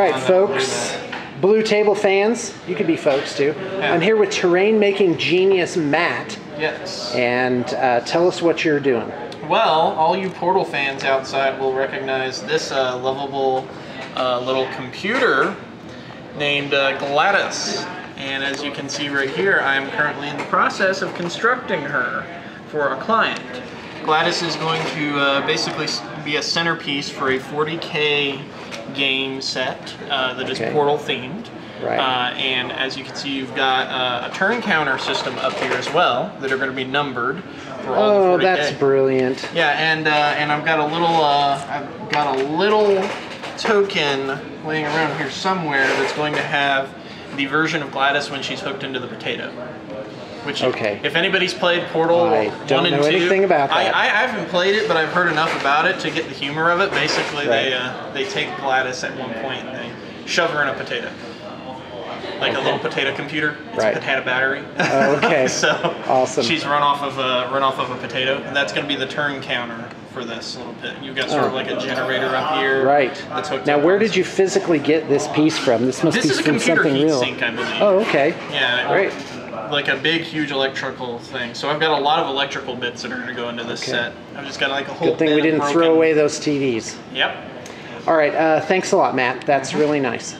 Alright folks, Blue Table fans, you could be folks too. Yeah. I'm here with terrain-making genius Matt. Yes. And tell us what you're doing. Well, all you Portal fans outside will recognize this lovable little computer named GLaDOS. And as you can see right here, I am currently in the process of constructing her for our client. GLaDOS is going to basically be a centerpiece for a 40K game set that is Portal themed. Right. And as you can see, you've got a turn counter system up here as well that are going to be numbered for all the 40K. Oh, that's brilliant. Yeah, and I've got a little token laying around here somewhere that's going to have the version of GLaDOS when she's hooked into the potato. Which, if anybody's played Portal 1 and 2... I don't know anything about that. I haven't played it, but I've heard enough about it to get the humor of it. Basically, they take GLaDOS at one point and they shove her in a potato. Like a little potato computer. It's a potato battery. Oh, okay. So awesome. She's run off of a potato, and that's going to be the turn counter for this little bit. You've got sort of like a generator up here. Right. That's hooked now, where did you physically get this piece from? This must be from something real. This is a computer heatsink, I believe. Oh, okay. Yeah. Great. Like a big, huge electrical thing. So I've got a lot of electrical bits that are going to go into this set. I've just got like a whole. Good thing we didn't throw away those TVs. Yep. All right. Thanks a lot, Matt. That's really nice.